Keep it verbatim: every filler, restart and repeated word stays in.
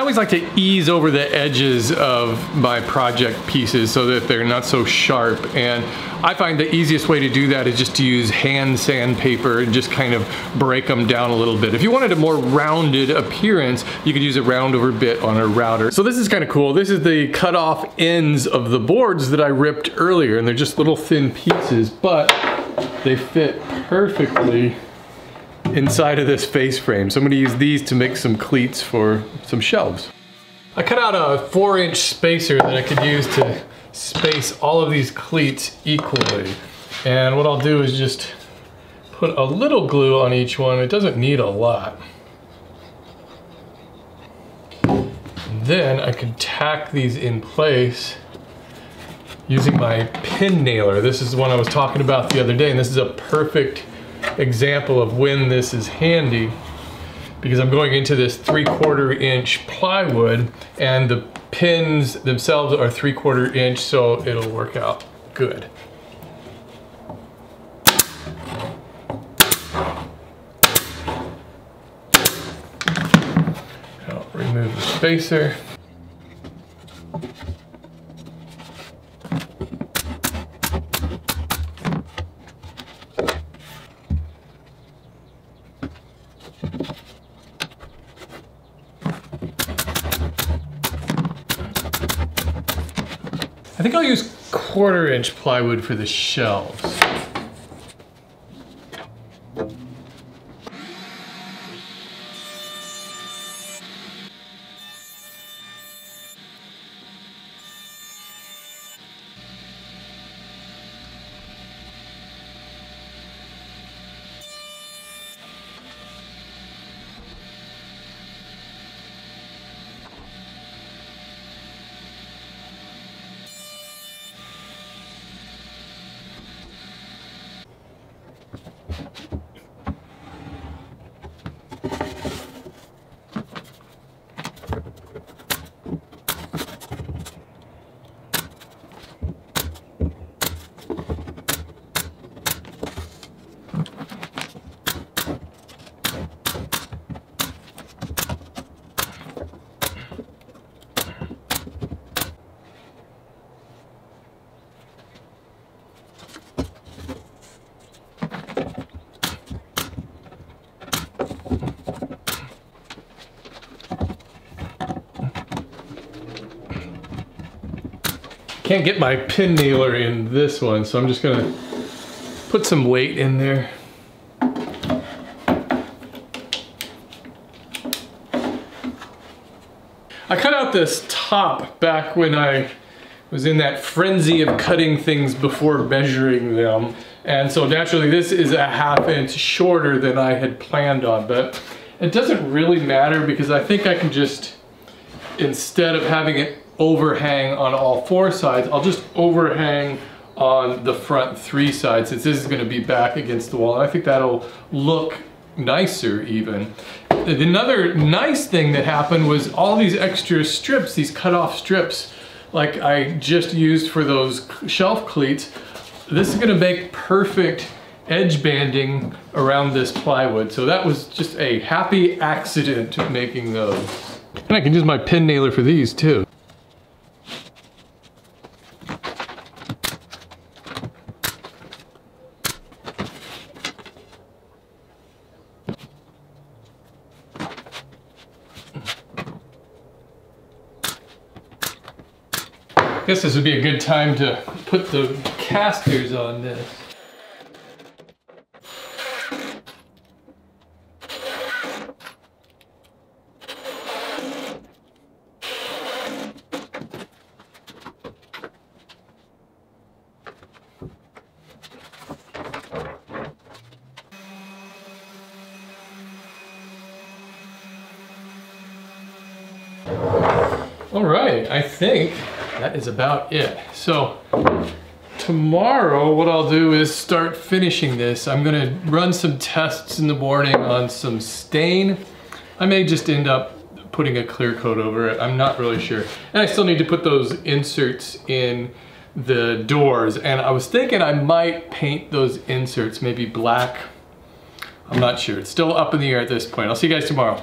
I always like to ease over the edges of my project pieces so that they're not so sharp, and I find the easiest way to do that is just to use hand sandpaper and just kind of break them down a little bit. If you wanted a more rounded appearance, you could use a roundover bit on a router. So this is kind of cool. This is the cut off ends of the boards that I ripped earlier, and they're just little thin pieces, but they fit perfectly inside of this face frame. So I'm gonna use these to make some cleats for some shelves. I cut out a four inch spacer that I could use to space all of these cleats equally. And what I'll do is just put a little glue on each one. It doesn't need a lot. And then I can tack these in place using my pin nailer. This is the one I was talking about the other day, and this is a perfect example of when this is handy, because I'm going into this three-quarter inch plywood and the pins themselves are three-quarter inch, so it'll work out good. I'll remove the spacer. I think I'll use quarter inch plywood for the shelves. Can't get my pin nailer in this one, so I'm just gonna put some weight in there. I cut out this top back when I was in that frenzy of cutting things before measuring them, and so naturally this is a half inch shorter than I had planned on, but it doesn't really matter because I think I can just, instead of having it overhang on all four sides, I'll just overhang on the front three sides since this is going to be back against the wall, and I think that'll look nicer even. Another nice thing that happened was all these extra strips, these cut off strips like I just used for those shelf cleats, this is going to make perfect edge banding around this plywood, so that was just a happy accident making those. And I can use my pin nailer for these too. I guess this would be a good time to put the casters on this. All right, I think that is about it. So tomorrow what I'll do is start finishing this. I'm gonna run some tests in the morning on some stain. I may just end up putting a clear coat over it. I'm not really sure. And I still need to put those inserts in the doors. And I was thinking I might paint those inserts, maybe black. I'm not sure. It's still up in the air at this point. I'll see you guys tomorrow.